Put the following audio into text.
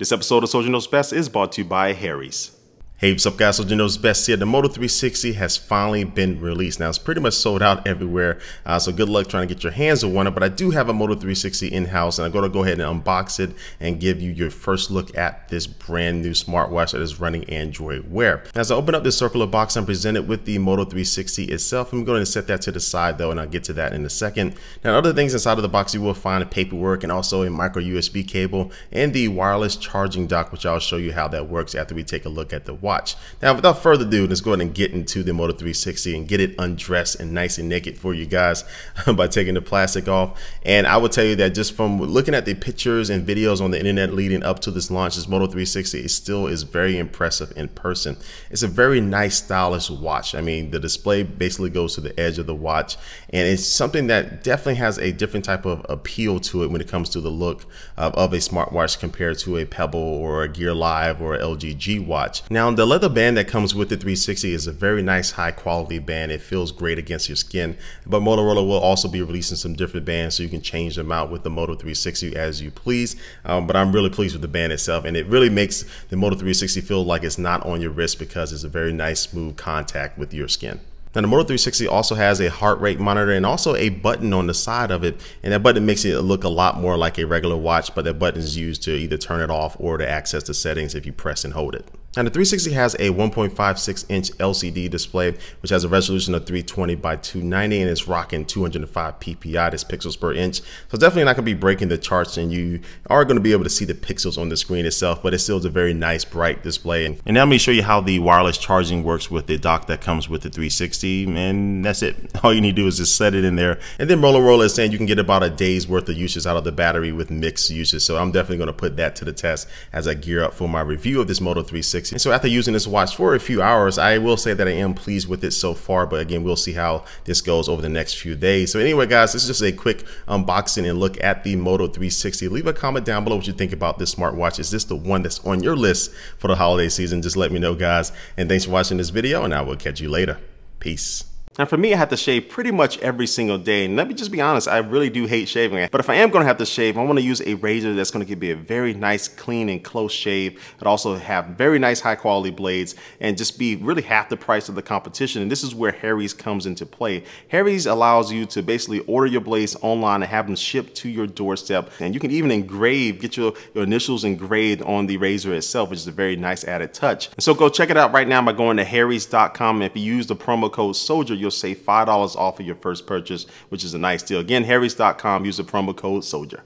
This episode of Soldier Knows Best is brought to you by Harry's. Hey, what's up guys, Soldier Knows Best here. The Moto 360 has finally been released. Now it's pretty much sold out everywhere, so good luck trying to get your hands on one, but I do have a Moto 360 in-house and I'm gonna go ahead and unbox it and give you your first look at this brand new smartwatch that is running Android Wear. As I open up this circular box, I'm presented with the Moto 360 itself. I'm going to set that to the side though, and I'll get to that in a second. Now other things inside of the box, you will find paperwork and also a micro USB cable and the wireless charging dock, which I'll show you how that works after we take a look at the watch. Now without further ado, let's go ahead and get into the Moto 360 and get it undressed and nice and naked for you guys by taking the plastic off. And I will tell you that just from looking at the pictures and videos on the internet leading up to this launch, this Moto 360 is still very impressive in person. It's a very nice, stylish watch. I mean, the display basically goes to the edge of the watch, and it's something that definitely has a different type of appeal to it when it comes to the look of a smartwatch compared to a Pebble or a Gear Live or an LG G Watch. Now the leather band that comes with the 360 is a very nice, high quality band. It feels great against your skin, but Motorola will also be releasing some different bands so you can change them out with the Moto 360 as you please. But I'm really pleased with the band itself, and it really makes the Moto 360 feel like it's not on your wrist because it's a very nice, smooth contact with your skin. Now the Moto 360 also has a heart rate monitor and also a button on the side of it, and that button makes it look a lot more like a regular watch, but that button is used to either turn it off or to access the settings if you press and hold it. Now the 360 has a 1.56 inch LCD display, which has a resolution of 320 by 290, and it's rocking 205 ppi, that's pixels per inch. So definitely not going to be breaking the charts, and you are going to be able to see the pixels on the screen itself, but it still is a very nice, bright display. And now let me show you how the wireless charging works with the dock that comes with the 360, and that's it. All you need to do is just set it in there. And then Motorola is saying you can get about a day's worth of usage out of the battery with mixed usage. So I'm definitely going to put that to the test as I gear up for my review of this Moto 360. And so after using this watch for a few hours, I will say that I am pleased with it so far, but again, we'll see how this goes over the next few days. So anyway guys, this is just a quick unboxing and look at the Moto 360. Leave a comment down below what you think about this smartwatch. Is this the one that's on your list for the holiday season? Just let me know guys, and thanks for watching this video, and I will catch you later. Peace. Now for me, I have to shave pretty much every single day, and let me just be honest, I really do hate shaving. But if I am going to have to shave, I want to use a razor that's going to give me a very nice, clean and close shave, but also have very nice, high quality blades and just be really half the price of the competition. And this is where Harry's comes into play. Harry's allows you to basically order your blades online and have them shipped to your doorstep, and you can even engrave, get your initials engraved on the razor itself, which is a very nice added touch. And so go check it out right now by going to harrys.com, and if you use the promo code SOLDIER, you'll save $5 off of your first purchase, which is a nice deal. Again, harrys.com, use the promo code SOLDIER.